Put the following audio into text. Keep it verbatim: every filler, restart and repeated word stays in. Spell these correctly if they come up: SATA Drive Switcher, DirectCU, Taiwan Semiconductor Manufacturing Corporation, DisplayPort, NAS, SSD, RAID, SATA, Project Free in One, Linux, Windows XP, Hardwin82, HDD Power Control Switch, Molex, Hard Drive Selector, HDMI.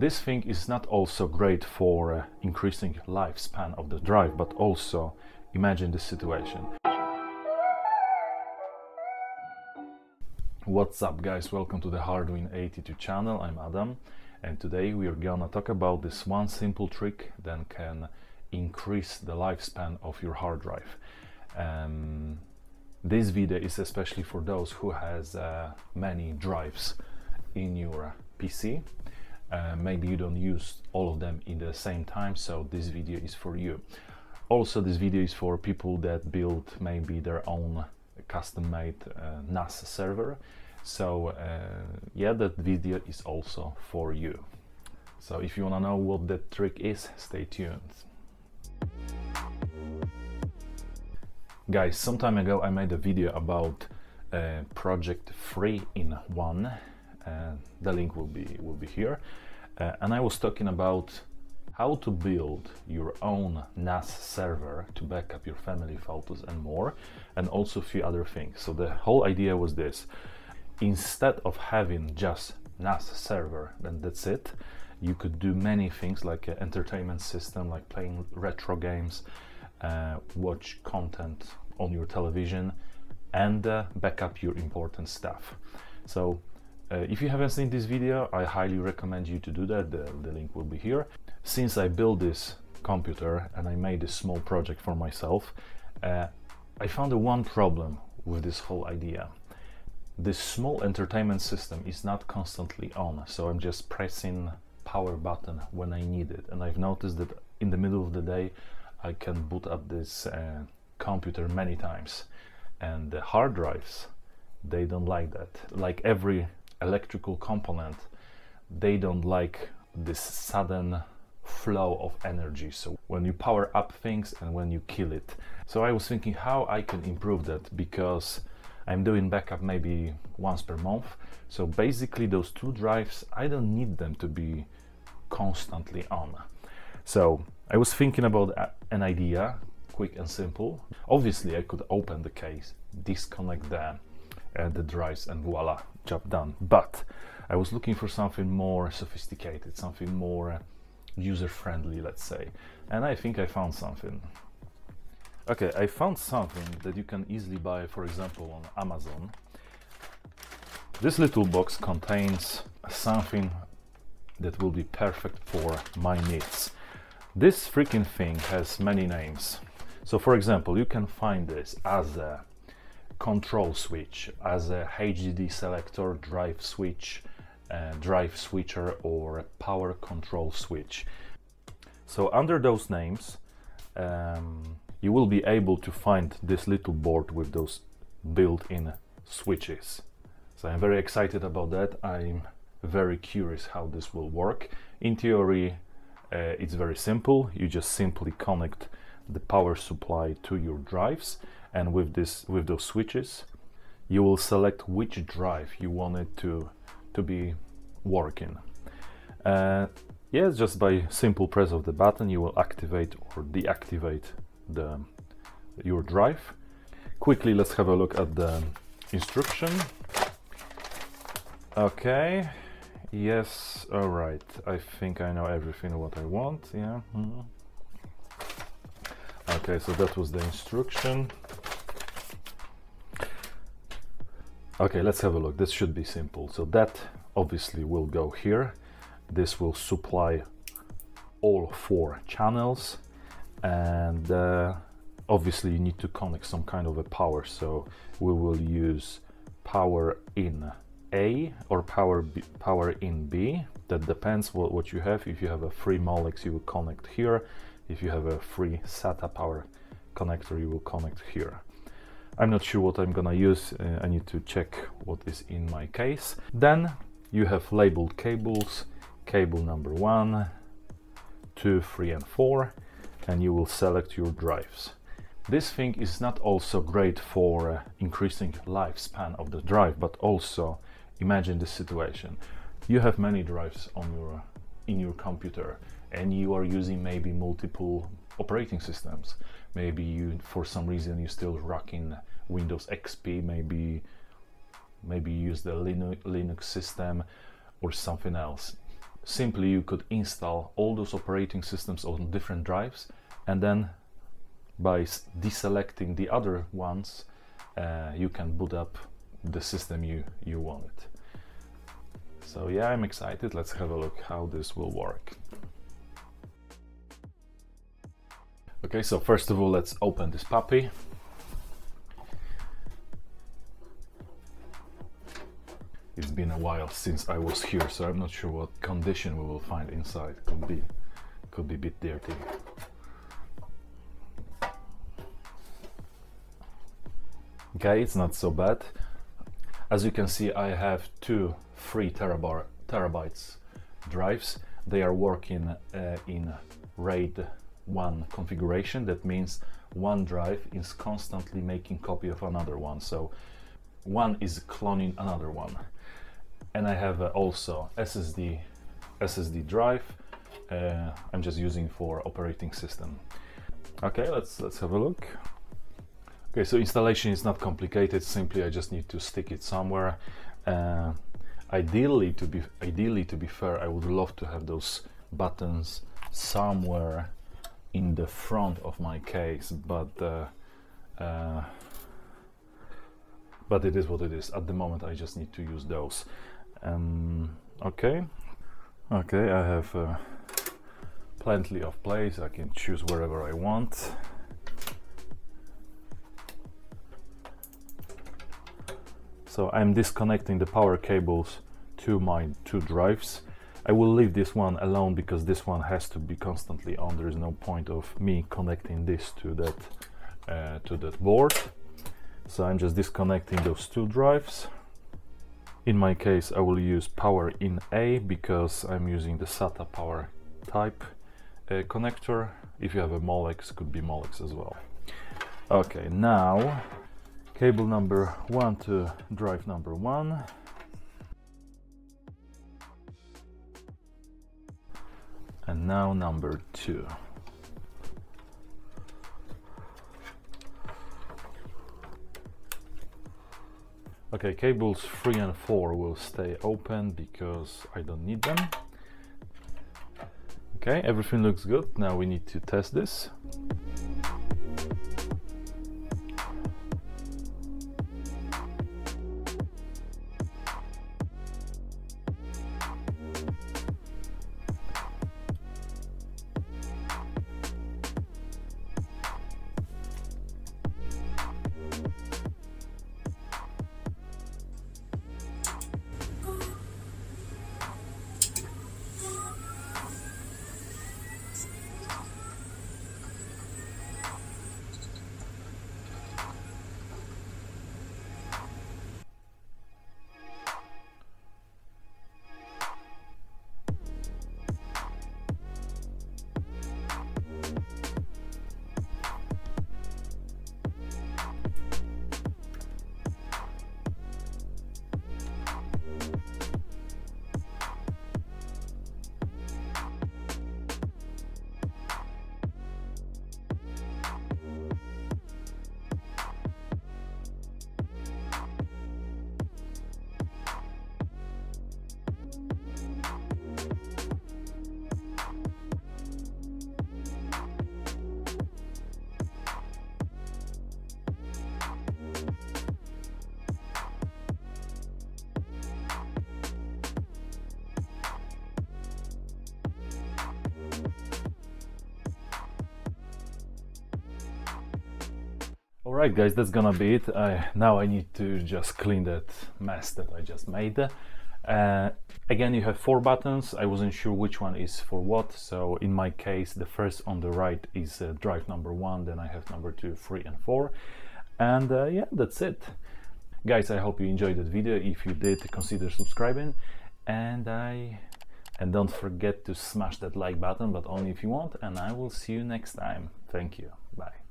This thing is not also great for uh, increasing lifespan of the drive, but also imagine this situation. What's up, guys? Welcome to the Hardwin eighty-two channel. I'm Adam, and today we are gonna talk about this one simple trick that can increase the lifespan of your hard drive. Um, this video is especially for those who has uh, many drives in your P C. Uh, maybe you don't use all of them in the same time, so this video is for you. Also, this video is for people that build maybe their own custom-made uh, N A S server, so uh, yeah, that video is also for you. So if you want to know what that trick is, stay tuned. Guys, some time ago I made a video about uh, Project Free in One. Uh, the link will be will be here, uh, and I was talking about how to build your own N A S server to back up your family photos and more, and also a few other things. So the whole idea was this: instead of having just N A S server, then that's it, you could do many things like an entertainment system, like playing retro games, uh, watch content on your television, and uh, back up your important stuff. So Uh, if you haven't seen this video, I highly recommend you to do that. The, the link will be here. Since I built this computer and I made this small project for myself, uh, I found one problem with this whole idea. This small entertainment system is not constantly on, so I'm just pressing power button when I need it. And I've noticed that in the middle of the day, I can boot up this uh, computer many times. And the hard drives, they don't like that. Like every electrical component, they don't like this sudden flow of energy, so when you power up things and when you kill it. So I was thinking how I can improve that, because I'm doing backup maybe once per month, so basically those two drives, I don't need them to be constantly on. So I was thinking about an idea, quick and simple. Obviously I could open the case, disconnect the Uh, the drives, and voila, job done. But I was looking for something more sophisticated, something more user-friendly, let's say, and I think I found something. Okay, I found something that you can easily buy, for example, on Amazon. This little box contains something that will be perfect for my needs. This freaking thing has many names. So, for example, you can find this as a control switch, as a H D D selector, drive switch, uh, drive switcher, or a power control switch. So under those names, um, you will be able to find this little board with those built-in switches. So I'm very excited about that. I'm very curious how this will work. In theory, uh, it's very simple. You just simply connect the power supply to your drives, and with this with those switches you will select which drive you want it to to be working. Uh, yes, just by simple press of the button you will activate or deactivate the your drive. Quickly, let's have a look at the instruction. Okay, yes, all right, I think I know everything what I want. Yeah. Mm-hmm. Okay, so that was the instruction. Okay, let's have a look. This should be simple. So that obviously will go here. This will supply all four channels, and uh, obviously you need to connect some kind of a power, so we will use power in A or power B, power in B. That depends what, what you have. If you have a free Molex, you will connect here. If you have a free SATA power connector, you will connect here. I'm not sure what I'm gonna use. Uh, I need to check what is in my case. Then you have labeled cables, cable number one, two, three, and four, and you will select your drives. This thing is not also great for uh, increasing lifespan of the drive, but also imagine this situation. You have many drives on your in your computer, and you are using maybe multiple operating systems. Maybe you, for some reason, you're still rocking Windows X P, maybe maybe you use the Linux system or something else. simply you could install all those operating systems on different drives, and then by deselecting the other ones, uh, you can boot up the system you, you wanted. So yeah, I'm excited. Let's have a look how this will work. Okay, so first of all, let's open this puppy. It's been a while since I was here, so I'm not sure what condition we will find inside. Could be, could be a bit dirty. Okay, it's not so bad. As you can see, I have two three terabyte terabytes drives. They are working uh, in RAID one configuration. That means one drive is constantly making copy of another one, so one is cloning another one. And I have uh, also S S D S S D drive. uh, I'm just using for operating system. Okay, let's let's have a look. Okay, so installation is not complicated. Simply I just need to stick it somewhere. uh, ideally to be ideally to be fair, I would love to have those buttons somewhere in the front of my case, but uh, uh, but it is what it is. At the moment I just need to use those. Um, okay, okay, I have uh, plenty of place. I can choose wherever I want. So I'm disconnecting the power cables to my two drives. I will leave this one alone because this one has to be constantly on. There is no point of me connecting this to that uh, to that board. So I'm just disconnecting those two drives. In my case, I will use power in A because I'm using the SATA power type uh, connector. If you have a Molex, could be Molex as well. Okay, now cable number one to drive number one. And now number two. Okay, cables three and four will stay open because I don't need them. Okay, everything looks good. Now we need to test this. Alright guys, that's gonna be it. I, now I need to just clean that mess that I just made. Uh, again, you have four buttons. I wasn't sure which one is for what, so in my case the first on the right is uh, drive number one, then I have number two, three and four. And uh, yeah, that's it. Guys, I hope you enjoyed that video. If you did, consider subscribing, and I and don't forget to smash that like button, but only if you want, and I will see you next time. Thank you, bye.